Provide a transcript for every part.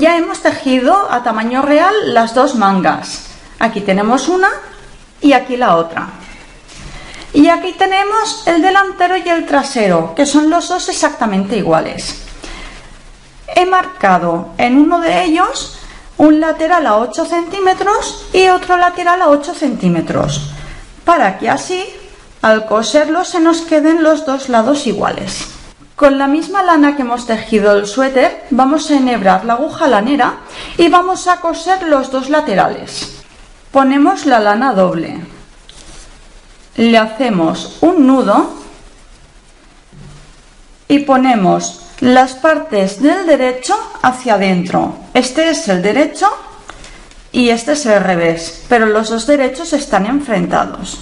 Ya hemos tejido a tamaño real las dos mangas. Aquí tenemos una y aquí la otra. Y aquí tenemos el delantero y el trasero, que son los dos exactamente iguales. He marcado en uno de ellos un lateral a 8 centímetros y otro lateral a 8 centímetros, para que así, al coserlo, se nos queden los dos lados iguales. Con la misma lana que hemos tejido el suéter, vamos a enhebrar la aguja lanera y vamos a coser los dos laterales. Ponemos la lana doble, le hacemos un nudo y ponemos las partes del derecho hacia adentro. Este es el derecho y este es el revés, pero los dos derechos están enfrentados.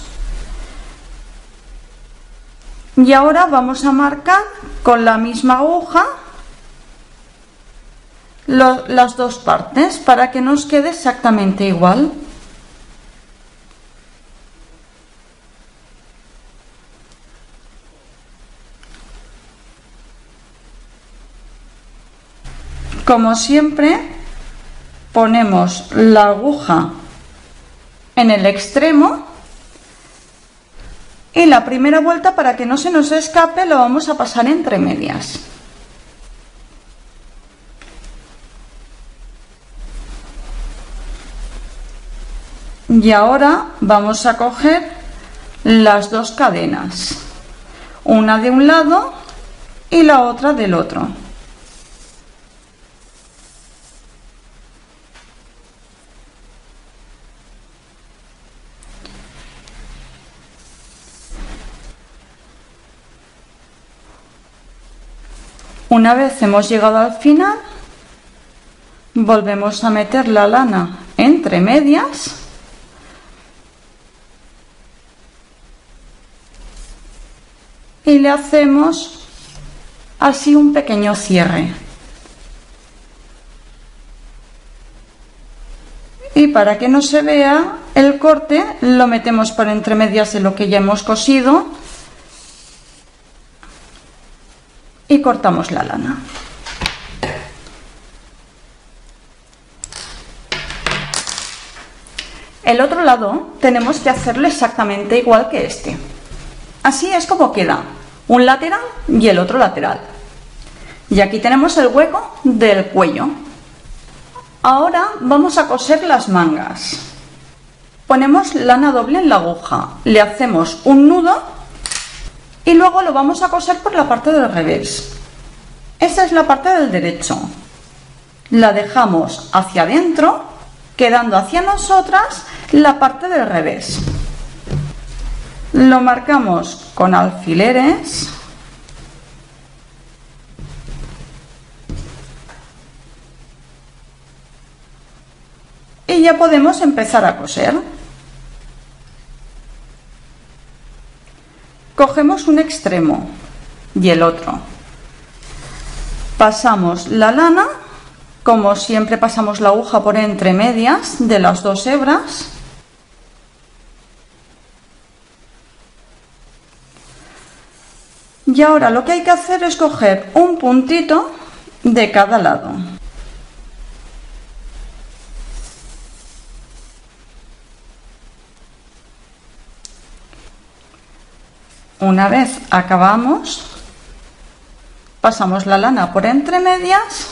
Y ahora vamos a marcar con la misma aguja las dos partes para que nos quede exactamente igual. Como siempre, ponemos la aguja en el extremo y la primera vuelta, para que no se nos escape, lo vamos a pasar entre medias. Y ahora vamos a coger las dos cadenas, una de un lado y la otra del otro. Una vez hemos llegado al final, volvemos a meter la lana entre medias y le hacemos así un pequeño cierre. Y para que no se vea el corte, lo metemos por entre medias de lo que ya hemos cosido y cortamos la lana. El otro lado tenemos que hacerlo exactamente igual que este. Así es como queda un lateral y el otro lateral. Y aquí tenemos el hueco del cuello. Ahora vamos a coser las mangas. Ponemos lana doble en la aguja, le hacemos un nudo y luego lo vamos a coser por la parte del revés. Esta es la parte del derecho. La dejamos hacia adentro, quedando hacia nosotras la parte del revés. Lo marcamos con alfileres y ya podemos empezar a coser. Cogemos un extremo y el otro, pasamos la lana, como siempre pasamos la aguja por entre medias de las dos hebras, y ahora lo que hay que hacer es coger un puntito de cada lado. Una vez acabamos, pasamos la lana por entre medias,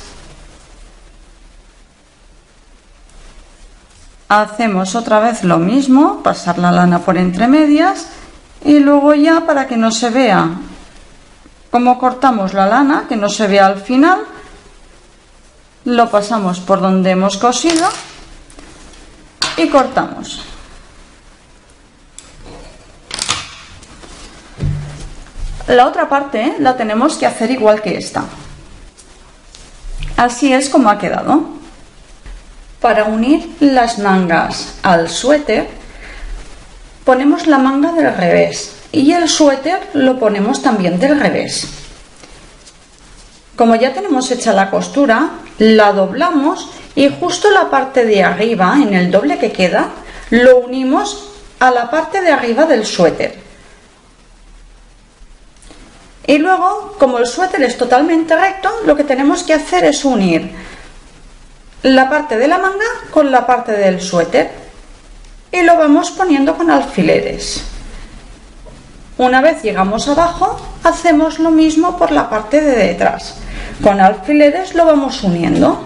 hacemos otra vez lo mismo, pasar la lana por entre medias y luego ya, para que no se vea cómo cortamos la lana, que no se vea al final, lo pasamos por donde hemos cosido y cortamos. La otra parte la tenemos que hacer igual que esta. Así es como ha quedado. Para unir las mangas al suéter, ponemos la manga del revés y el suéter lo ponemos también del revés. Como ya tenemos hecha la costura, la doblamos y justo la parte de arriba, en el doble que queda, lo unimos a la parte de arriba del suéter. Y luego, como el suéter es totalmente recto, lo que tenemos que hacer es unir la parte de la manga con la parte del suéter y lo vamos poniendo con alfileres. Una vez llegamos abajo, hacemos lo mismo por la parte de detrás. Con alfileres lo vamos uniendo.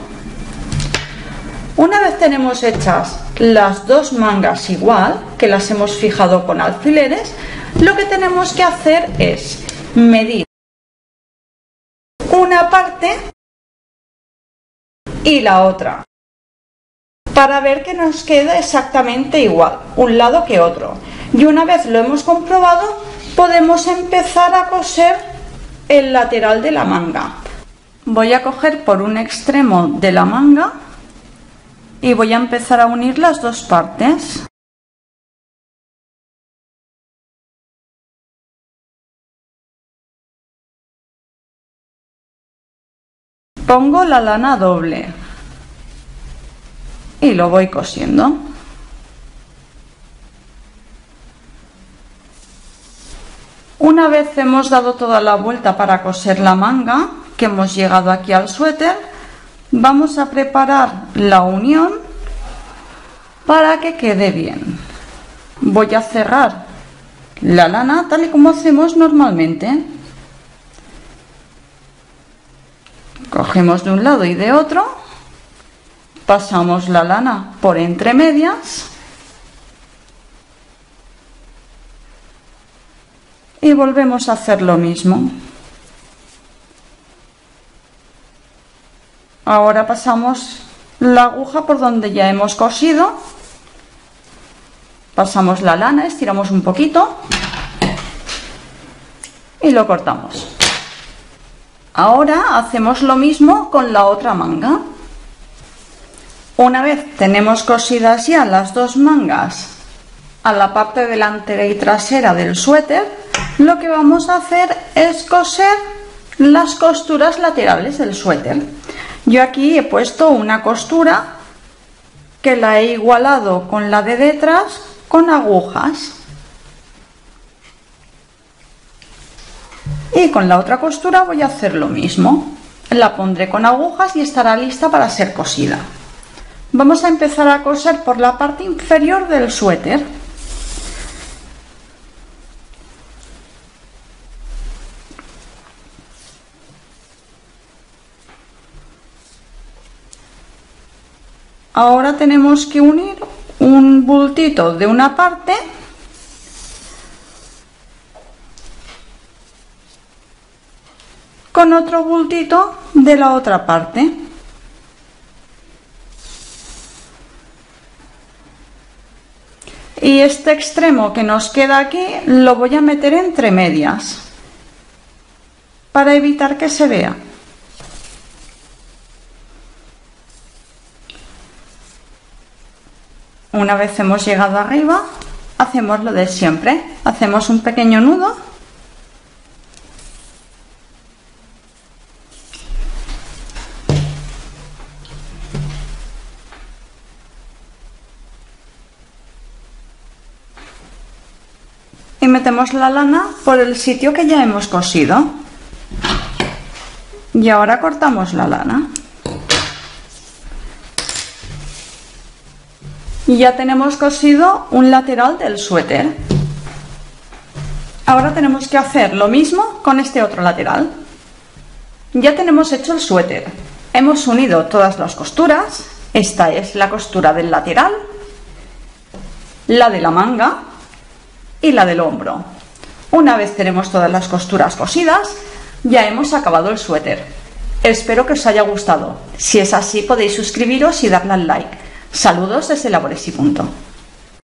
Una vez tenemos hechas las dos mangas igual, que las hemos fijado con alfileres, lo que tenemos que hacer es medir una parte y la otra, para ver que nos queda exactamente igual, un lado que otro. Y una vez lo hemos comprobado, podemos empezar a coser el lateral de la manga. Voy a coger por un extremo de la manga y voy a empezar a unir las dos partes. Pongo la lana doble y lo voy cosiendo. Una vez hemos dado toda la vuelta para coser la manga, que hemos llegado aquí al suéter, vamos a preparar la unión para que quede bien. Voy a cerrar la lana tal y como hacemos normalmente. Cogemos de un lado y de otro, pasamos la lana por entre medias y volvemos a hacer lo mismo. Ahora pasamos la aguja por donde ya hemos cosido, pasamos la lana, estiramos un poquito y lo cortamos. Ahora hacemos lo mismo con la otra manga. Una vez tenemos cosidas ya las dos mangas a la parte delantera y trasera del suéter, lo que vamos a hacer es coser las costuras laterales del suéter. Yo aquí he puesto una costura que la he igualado con la de detrás con agujas. Y con la otra costura voy a hacer lo mismo. La pondré con agujas y estará lista para ser cosida. Vamos a empezar a coser por la parte inferior del suéter. Ahora tenemos que unir un bultito de una parte con otro bultito de la otra parte. Y este extremo que nos queda aquí lo voy a meter entre medias para evitar que se vea. Una vez hemos llegado arriba, hacemos lo de siempre. Hacemos un pequeño nudo y metemos la lana por el sitio que ya hemos cosido. Y ahora cortamos la lana. Y ya tenemos cosido un lateral del suéter. Ahora tenemos que hacer lo mismo con este otro lateral. Ya tenemos hecho el suéter. Hemos unido todas las costuras. Esta es la costura del lateral, la de la manga y la del hombro. Una vez tenemos todas las costuras cosidas, ya hemos acabado el suéter. Espero que os haya gustado. Si es así, podéis suscribiros y darle al like. Saludos desde Labores y Punto.